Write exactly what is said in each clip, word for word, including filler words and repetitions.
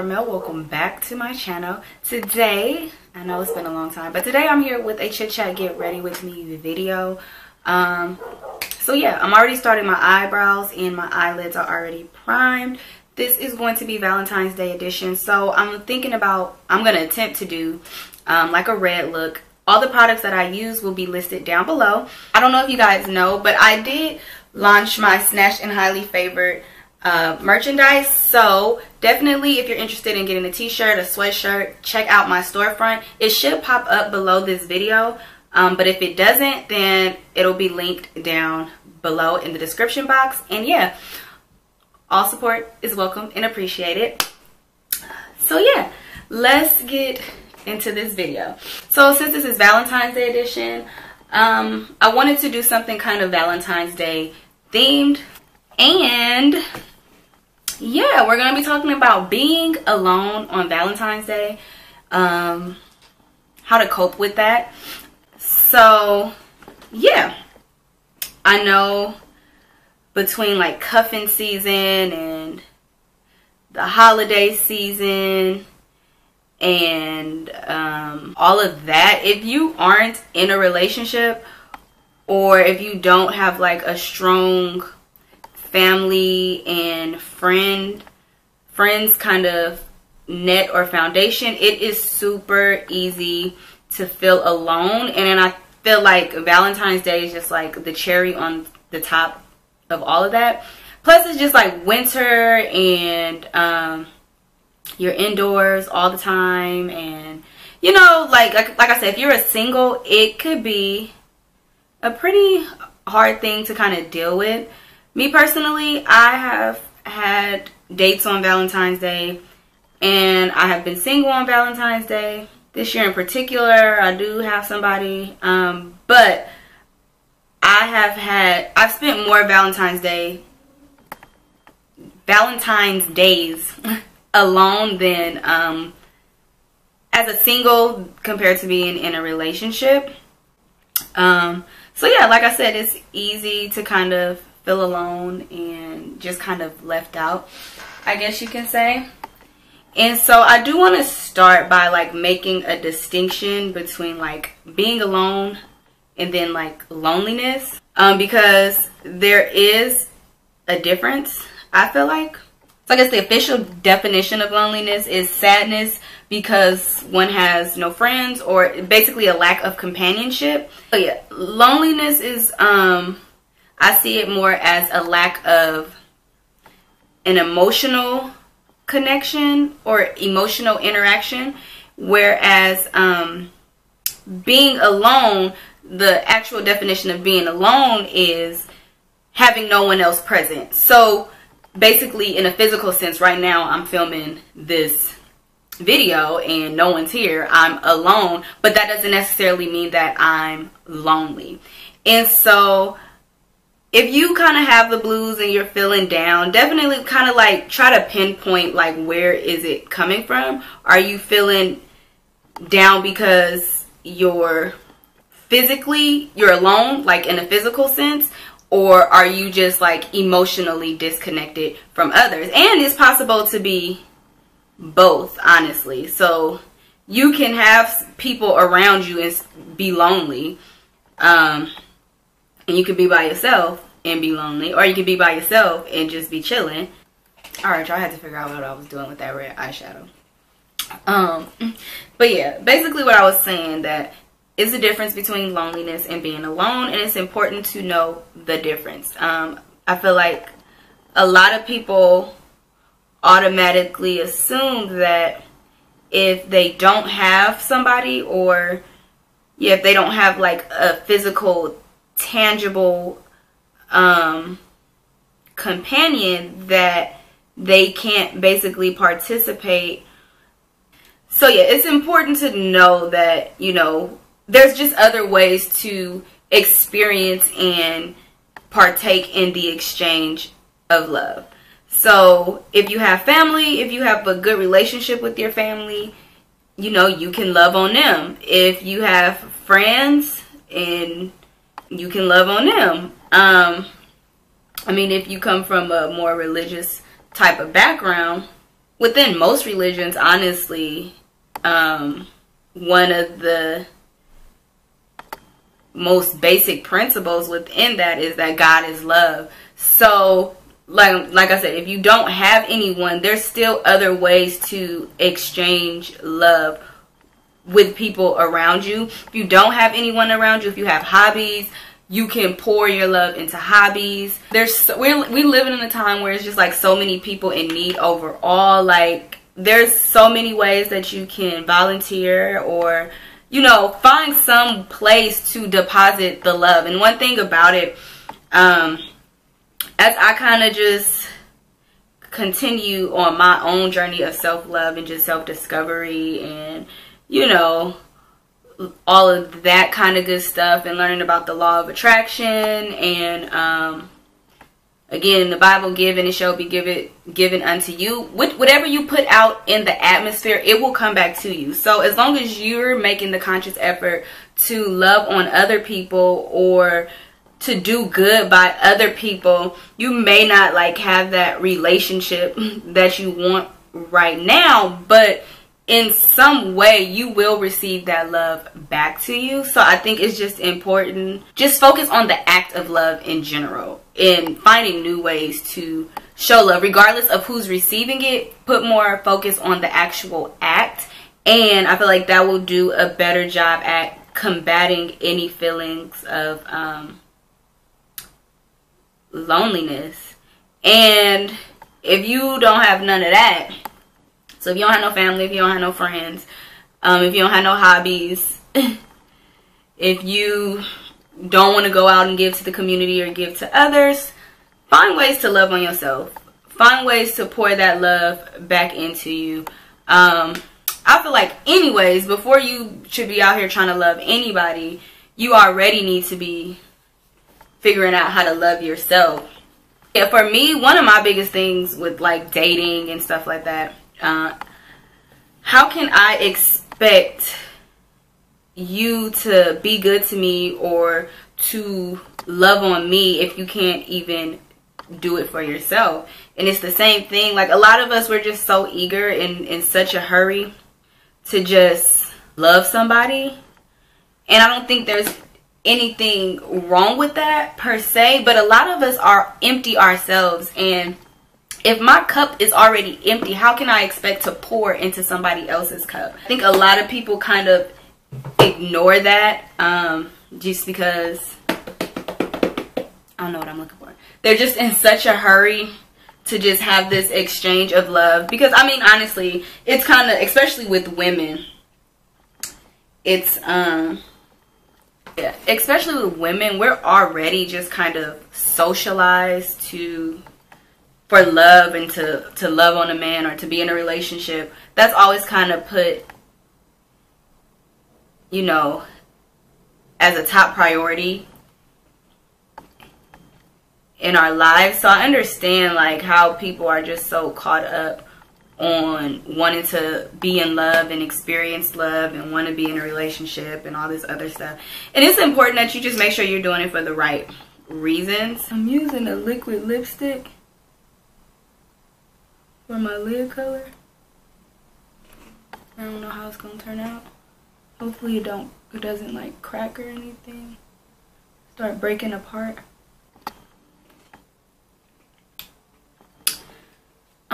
Caramel, welcome back to my channel. Today, I know it's been a long time, but today I'm here with a chit chat get ready with me video. Um, so yeah, I'm already starting my eyebrows and my eyelids are already primed. This is going to be Valentine's Day edition, so I'm thinking about, I'm gonna attempt to do um, like a red look. All the products that I use will be listed down below. I don't know if you guys know, but I did launch my Snatched and Highly Favored uh, merchandise. So definitely, if you're interested in getting a t-shirt, a sweatshirt, check out my storefront. It should pop up below this video. Um, but if it doesn't, then it'll be linked down below in the description box. And yeah, all support is welcome and appreciated. So yeah, let's get into this video. So since this is Valentine's Day edition, um, I wanted to do something kind of Valentine's Day themed. And yeah, we're going to be talking about being alone on Valentine's Day, um, how to cope with that. So yeah, I know between like cuffing season and the holiday season and um, all of that, if you aren't in a relationship or if you don't have like a strong family and friend friends kind of net or foundation, it is super easy to feel alone. And then I feel like Valentine's Day is just like the cherry on the top of all of that. Plus it's just like winter and um, you're indoors all the time, and you know, like, like like I said, if you're a single, it could be a pretty hard thing to kind of deal with. Me personally, I have had dates on Valentine's Day, and I have been single on Valentine's Day. This year in particular, I do have somebody, um, but I have had, I've spent more Valentine's Day, Valentine's days alone than um, as a single compared to being in a relationship. Um, so yeah, like I said, it's easy to kind of feel alone and just kind of left out, I guess you can say. And so I do want to start by like making a distinction between like being alone and then like loneliness, um, because there is a difference, I feel like. So I guess the official definition of loneliness is sadness because one has no friends, or basically a lack of companionship. So yeah, loneliness is, um, I see it more as a lack of an emotional connection or emotional interaction, whereas um, being alone, the actual definition of being alone is having no one else present. So basically, in a physical sense, right now I'm filming this video and no one's here, I'm alone, but that doesn't necessarily mean that I'm lonely. And so if you kind of have the blues and you're feeling down, definitely kind of like try to pinpoint like where is it coming from. Are you feeling down because you're physically, you're alone, like in a physical sense? Or are you just like emotionally disconnected from others? And it's possible to be both, honestly. So you can have people around you and be lonely. Um... And you could be by yourself and be lonely, or you could be by yourself and just be chilling. All right, y'all had to figure out what I was doing with that red eyeshadow. Um, but yeah, basically what I was saying, that is the difference between loneliness and being alone, and it's important to know the difference. Um, I feel like a lot of people automatically assume that if they don't have somebody, or yeah, if they don't have like a physical tangible um, companion, that they can't basically participate. So yeah, it's important to know that, you know, there's just other ways to experience and partake in the exchange of love. So if you have family, if you have a good relationship with your family, you know, you can love on them. If you have friends, and you can love on them. Um, I mean, if you come from a more religious type of background, within most religions, honestly, um, one of the most basic principles within that is that God is love. So, like, like I said, if you don't have anyone, there's still other ways to exchange love with people around you. If you don't have anyone around you, if you have hobbies, you can pour your love into hobbies. There's so, we're we living in a time where it's just like so many people in need overall. Like, there's so many ways that you can volunteer or, you know, find some place to deposit the love. And one thing about it, um, as I kind of just continue on my own journey of self-love and just self-discovery and, you know, all of that kind of good stuff, and learning about the law of attraction and, um, again, the Bible, give and it shall be given given unto you. With whatever you put out in the atmosphere, it will come back to you. So as long as you're making the conscious effort to love on other people or to do good by other people, you may not like have that relationship that you want right now, but in some way you will receive that love back to you. So I think it's just important, just focus on the act of love in general and finding new ways to show love regardless of who's receiving it. Put more focus on the actual act, and I feel like that will do a better job at combating any feelings of um loneliness. And if you don't have none of that, so if you don't have no family, if you don't have no friends, um, if you don't have no hobbies, if you don't want to go out and give to the community or give to others, find ways to love on yourself. Find ways to pour that love back into you. Um, I feel like anyways, before you should be out here trying to love anybody, you already need to be figuring out how to love yourself. Yeah, for me, one of my biggest things with like dating and stuff like that, Uh, how can I expect you to be good to me or to love on me if you can't even do it for yourself? And it's the same thing. Like, a lot of us, we're just so eager and in such a hurry to just love somebody. And I don't think there's anything wrong with that per se, but a lot of us are empty ourselves, and if my cup is already empty, how can I expect to pour into somebody else's cup? I think a lot of people kind of ignore that um, just because, I don't know what I'm looking for. They're just in such a hurry to just have this exchange of love. Because, I mean, honestly, it's kind of, especially with women, it's, um, yeah, especially with women, we're already just kind of socialized to... for love and to, to love on a man or to be in a relationship. That's always kind of put, you know, as a top priority in our lives. So I understand like how people are just so caught up on wanting to be in love and experience love and want to be in a relationship and all this other stuff. And it's important that you just make sure you're doing it for the right reasons. I'm using a liquid lipstick for my lid color. I don't know how it's gonna turn out. Hopefully it don't it doesn't like crack or anything, start breaking apart.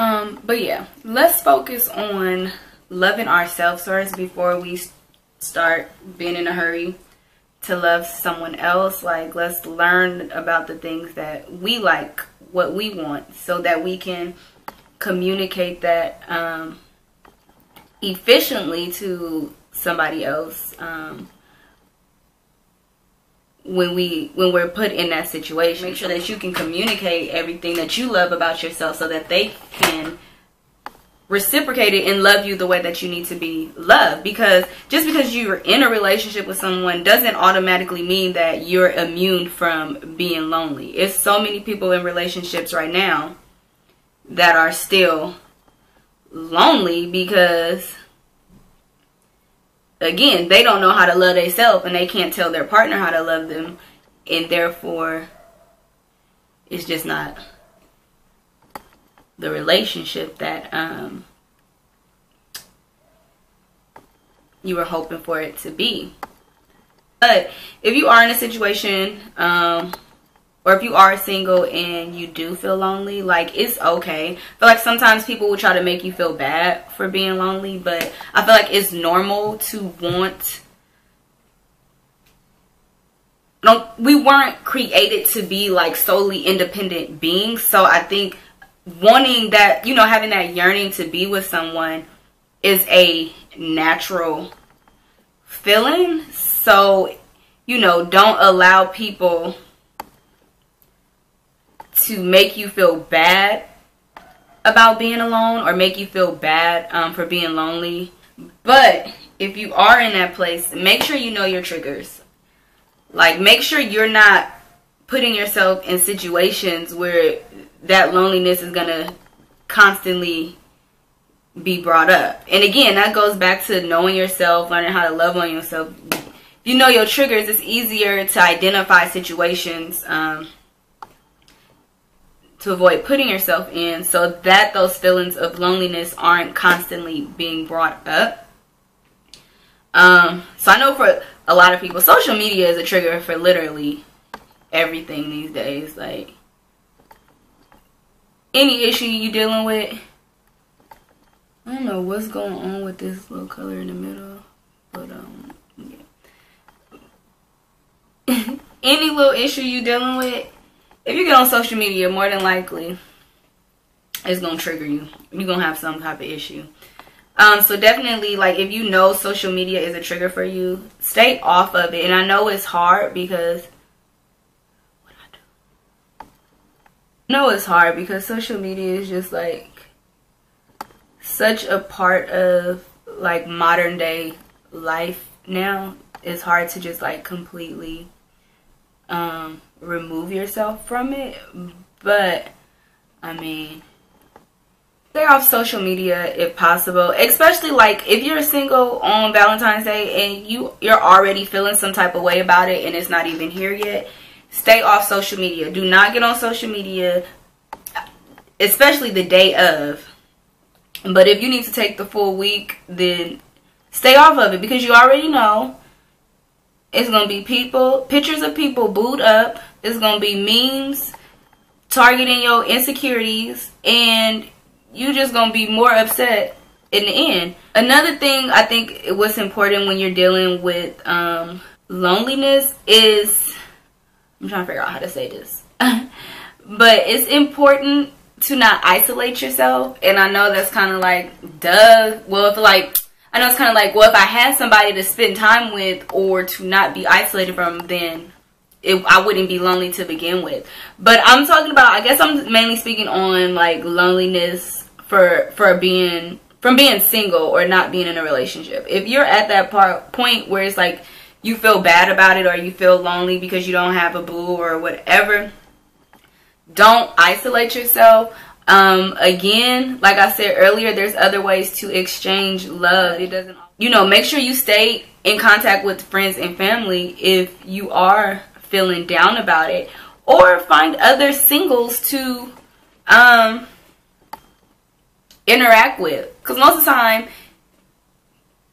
Um but yeah, let's focus on loving ourselves first before we start being in a hurry to love someone else. Like, let's learn about the things that we like, what we want, so that we can communicate that um, efficiently to somebody else um, when we when we're put in that situation. Make sure that you can communicate everything that you love about yourself so that they can reciprocate it and love you the way that you need to be loved. Because just because you're in a relationship with someone doesn't automatically mean that you're immune from being lonely. It's so many people in relationships right now that are still lonely because, again, they don't know how to love themselves and they can't tell their partner how to love them, and therefore it's just not the relationship that um you were hoping for it to be. But if you are in a situation, um, or if you are single and you do feel lonely, like, it's okay. I feel like sometimes people will try to make you feel bad for being lonely, but I feel like it's normal to want. Don't, we weren't created to be, like, solely independent beings, so I think wanting that, you know, having that yearning to be with someone is a natural feeling. So, you know, don't allow people to make you feel bad about being alone or make you feel bad um, for being lonely. But if you are in that place, make sure you know your triggers. Like, make sure you're not putting yourself in situations where that loneliness is going to constantly be brought up. And again, that goes back to knowing yourself, learning how to love on yourself. You know your triggers, it's easier to identify situations um, to avoid putting yourself in, so that those feelings of loneliness aren't constantly being brought up. Um, so I know for a lot of people, social media is a trigger for literally everything these days. Like, any issue you dealing with. I don't know what's going on with this little color in the middle, but um yeah. Any little issue you dealing with, if you get on social media, more than likely it's gonna trigger you. You're gonna have some type of issue. Um so definitely, like, if you know social media is a trigger for you, stay off of it. And I know it's hard because what do I do? I know it's hard because social media is just, like, such a part of, like, modern day life now. It's hard to just, like, completely um remove yourself from it. But I mean, stay off social media if possible, especially, like, if you're single on Valentine's Day and you you're already feeling some type of way about it and it's not even here yet. Stay off social media. Do not get on social media, especially the day of. But if you need to take the full week, then stay off of it, because you already know it's going to be people, pictures of people booed up. It's going to be memes targeting your insecurities, and you're just going to be more upset in the end. Another thing I think what's important when you're dealing with um, loneliness is, I'm trying to figure out how to say this, but it's important to not isolate yourself. And I know that's kind of like, duh. Well, if like, I know it's kind of like, well, if I had somebody to spend time with or to not be isolated from, then it, I wouldn't be lonely to begin with. But I'm talking about, I guess I'm mainly speaking on, like, loneliness for for being from being single or not being in a relationship. If you're at that part point where it's like you feel bad about it or you feel lonely because you don't have a boo or whatever, don't isolate yourself. Um, again, like I said earlier, there's other ways to exchange love. It doesn't, you know, make sure you stay in contact with friends and family if you are feeling down about it, or find other singles to, um, interact with. 'Cause most of the time,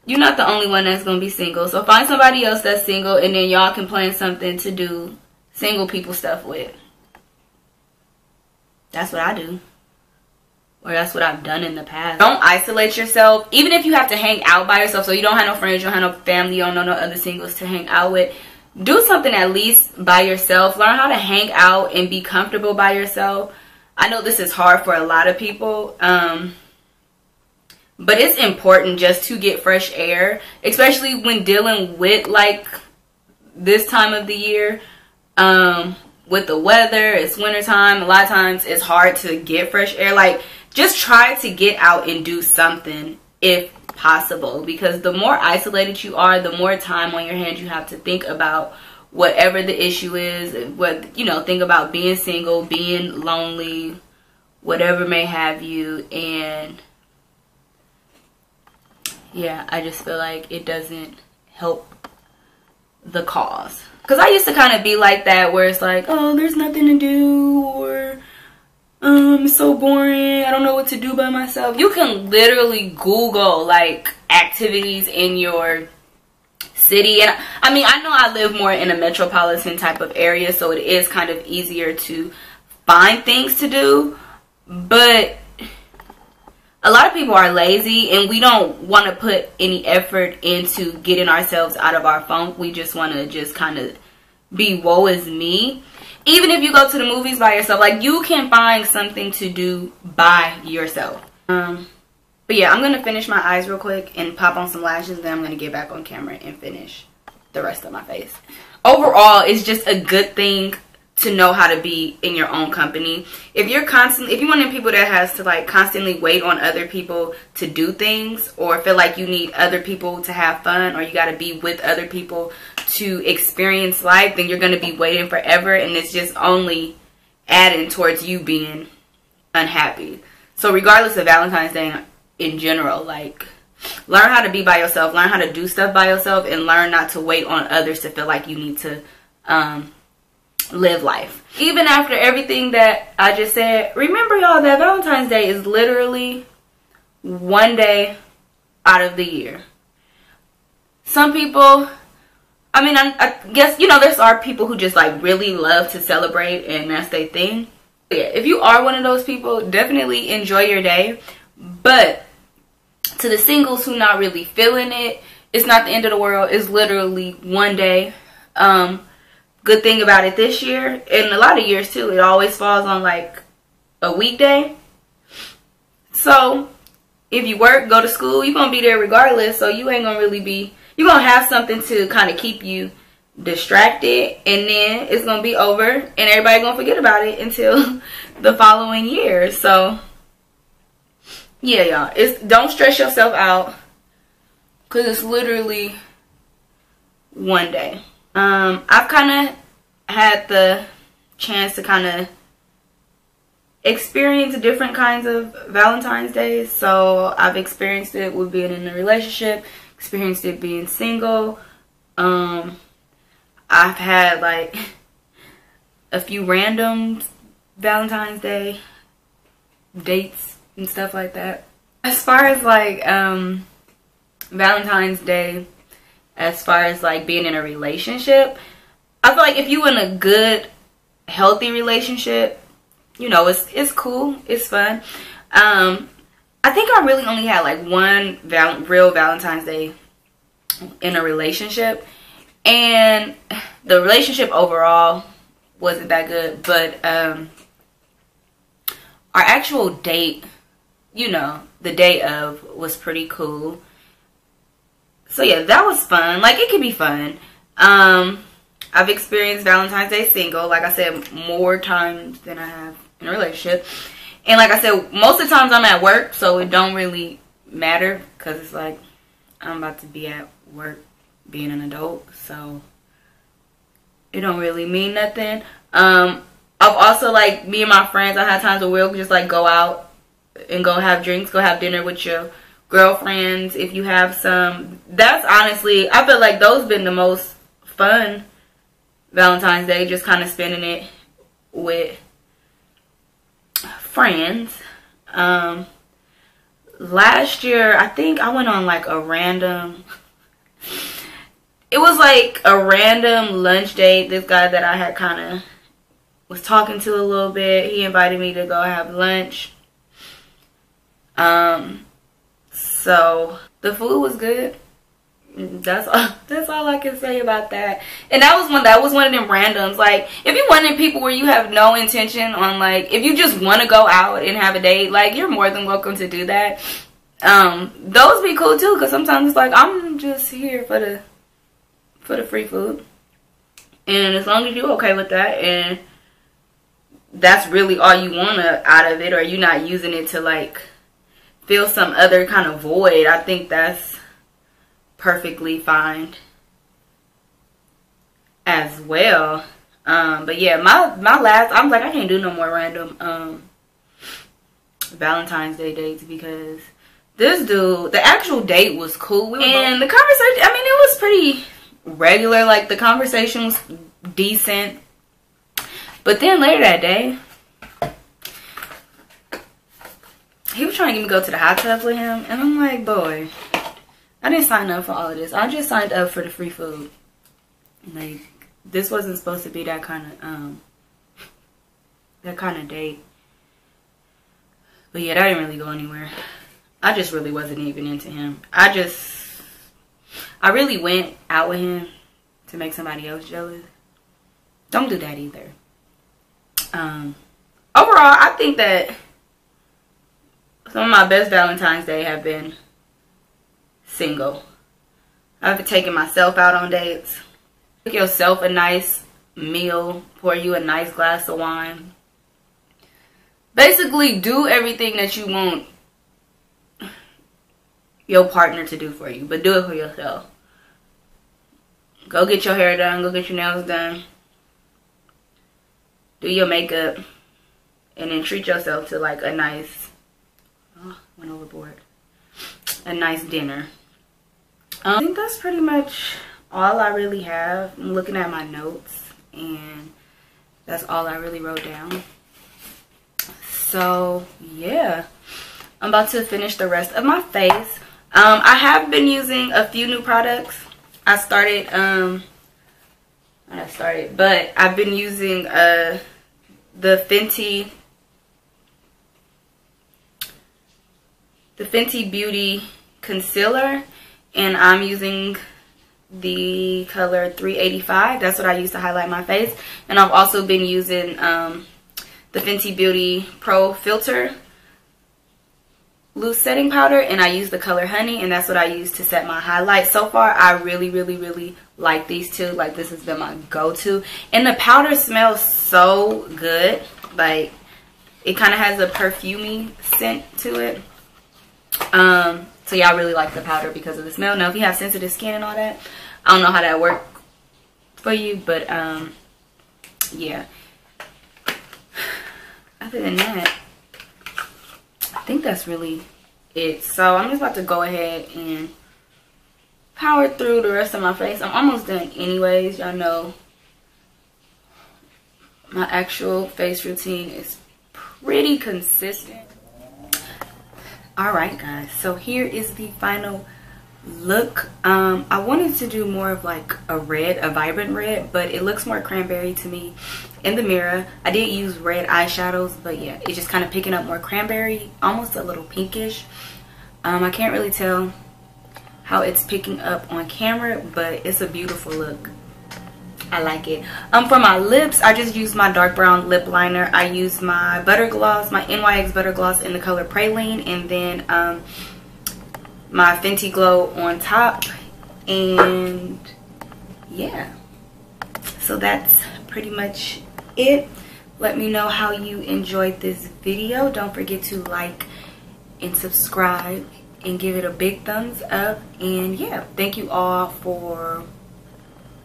you're not the only one that's going to be single. So find somebody else that's single, and then y'all can plan something to do single people stuff with. That's what I do. Or that's what I've done in the past. Don't isolate yourself. Even if you have to hang out by yourself, so you don't have no friends, you don't have no family, you don't know no other singles to hang out with, do something at least by yourself. Learn how to hang out and be comfortable by yourself. I know this is hard for a lot of people, um, but it's important just to get fresh air, especially when dealing with, like, this time of the year. Um, with the weather, it's wintertime. A lot of times it's hard to get fresh air. Like, just try to get out and do something if possible, because the more isolated you are, the more time on your hands you have to think about whatever the issue is. What, you know, think about being single, being lonely, whatever may have you. And yeah, I just feel like it doesn't help the cause. Because I used to kind of be like that, where it's like, oh, there's nothing to do, or um it's so boring, I don't know what to do by myself. You can literally Google like activities in your city. And I mean, I know I live more in a metropolitan type of area, so it is kind of easier to find things to do, but a lot of people are lazy and we don't want to put any effort into getting ourselves out of our funk. We just want to just kind of be woe is me. Even if you go to the movies by yourself, like, you can find something to do by yourself. Um, but yeah, I'm going to finish my eyes real quick and pop on some lashes. Then I'm going to get back on camera and finish the rest of my face. Overall, it's just a good thing to know how to be in your own company. If you're constantly, if you're one of the people that has to like constantly wait on other people to do things, or feel like you need other people to have fun, or you got to be with other people to experience life, then you're going to be waiting forever, and it's just only adding towards you being unhappy. So regardless of Valentine's Day in general, like, learn how to be by yourself, learn how to do stuff by yourself, and learn not to wait on others to feel like you need to um live life. Even after everything that I just said, remember y'all that Valentine's Day is literally one day out of the year. Some people, I mean, I, I guess, you know, there's are people who just like really love to celebrate and that's their thing. But yeah, if you are one of those people, definitely enjoy your day. But to the singles who not really feeling it, it's not the end of the world. It's literally one day. Um, Good thing about it this year, and a lot of years too, it always falls on like a weekday. So if you work, go to school, you're going to be there regardless. So you ain't going to really be, you're going to have something to kind of keep you distracted. And then it's going to be over and everybody's going to forget about it until the following year. So yeah, y'all, it's, don't stress yourself out because it's literally one day. Um, I've kind of had the chance to kind of experience different kinds of Valentine's Days. So I've experienced it with being in a relationship, experienced it being single. Um, I've had like a few random Valentine's Day dates and stuff like that. As far as like um, Valentine's Day, as far as like being in a relationship, I feel like if you in a good, healthy relationship, you know, it's it's cool, it's fun. Um, I think I really only had like one val real Valentine's Day in a relationship, and the relationship overall wasn't that good. But um, our actual date, you know, the day of was pretty cool. So yeah, that was fun. Like, it could be fun. Um, I've experienced Valentine's Day single, like I said, more times than I have in a relationship. And like I said, most of the times I'm at work, so it don't really matter because it's like I'm about to be at work being an adult. So it don't really mean nothing. Um, I've also, like, me and my friends, I had times where we'll just, like, go out and go have drinks, go have dinner with your girlfriends if you have some. That's honestly, I feel like those been the most fun Valentine's Day, just kind of spending it with friends. Um last year, I think I went on like a random, it was like a random lunch date. This guy that I had kind of was talking to a little bit, he invited me to go have lunch. um So the food was good. That's all, that's all I can say about that. And that was one that was one of them randoms. Like, if you're one of them people where you have no intention on, like, if you just want to go out and have a date, like, you're more than welcome to do that. Um, those be cool too, because sometimes it's like, I'm just here for the for the free food. And as long as you're okay with that, and that's really all you want out of it, or you're not using it to like feel some other kind of void, I think that's perfectly fine as well. Um, but yeah, my my last, I'm like, I can't do no more random um, Valentine's Day dates, because this dude, the actual date was cool. We and the conversation, I mean, it was pretty regular. Like, the conversation was decent. But then later that day, he was trying to get me to go to the hot tub with him, and I'm like, boy, I didn't sign up for all of this. I just signed up for the free food. Like, this wasn't supposed to be that kind of um that kind of date. But yeah, that didn't really go anywhere. I just really wasn't even into him. I just I really went out with him to make somebody else jealous. Don't do that either. Um overall, I think that some of my best Valentine's Day have been single. I've been taking myself out on dates. Cook yourself a nice meal. Pour you a nice glass of wine. Basically, do everything that you want your partner to do for you, but do it for yourself. Go get your hair done. Go get your nails done. Do your makeup. And then treat yourself to like a nice... Oh, went overboard. A nice dinner. Um, I think that's pretty much all I really have. I'm looking at my notes, and that's all I really wrote down. So yeah, I'm about to finish the rest of my face. Um, I have been using a few new products. I started, um, I started, but I've been using uh, the Fenty the Fenty Beauty concealer, and I'm using the color three eighty-five. That's what I use to highlight my face. And I've also been using um, the Fenty Beauty Pro Filter Loose Setting Powder, and I use the color Honey, and that's what I use to set my highlights. So far, I really, really, really like these two. Like, this has been my go-to. And the powder smells so good. Like, it kind of has a perfumey scent to it. Um, so yeah, I really like the powder because of the smell. Now, if you have sensitive skin and all that, I don't know how that worked for you, but um, yeah. Other than that, I think that's really it. So I'm just about to go ahead and power through the rest of my face. I'm almost done anyways. Y'all know my actual face routine is pretty consistent. Alright guys, so here is the final look. Um, I wanted to do more of like a red, a vibrant red, but it looks more cranberry to me in the mirror. I did use red eyeshadows, but yeah, it's just kind of picking up more cranberry, almost a little pinkish. Um, I can't really tell how it's picking up on camera, but it's a beautiful look. I like it. Um, for my lips, I just used my dark brown lip liner. I used my butter gloss, my N Y X Butter Gloss in the color Praline, and then um, my Fenty Glow on top. And yeah, so that's pretty much it. Let me know how you enjoyed this video. Don't forget to like and subscribe and give it a big thumbs up. And yeah, thank you all for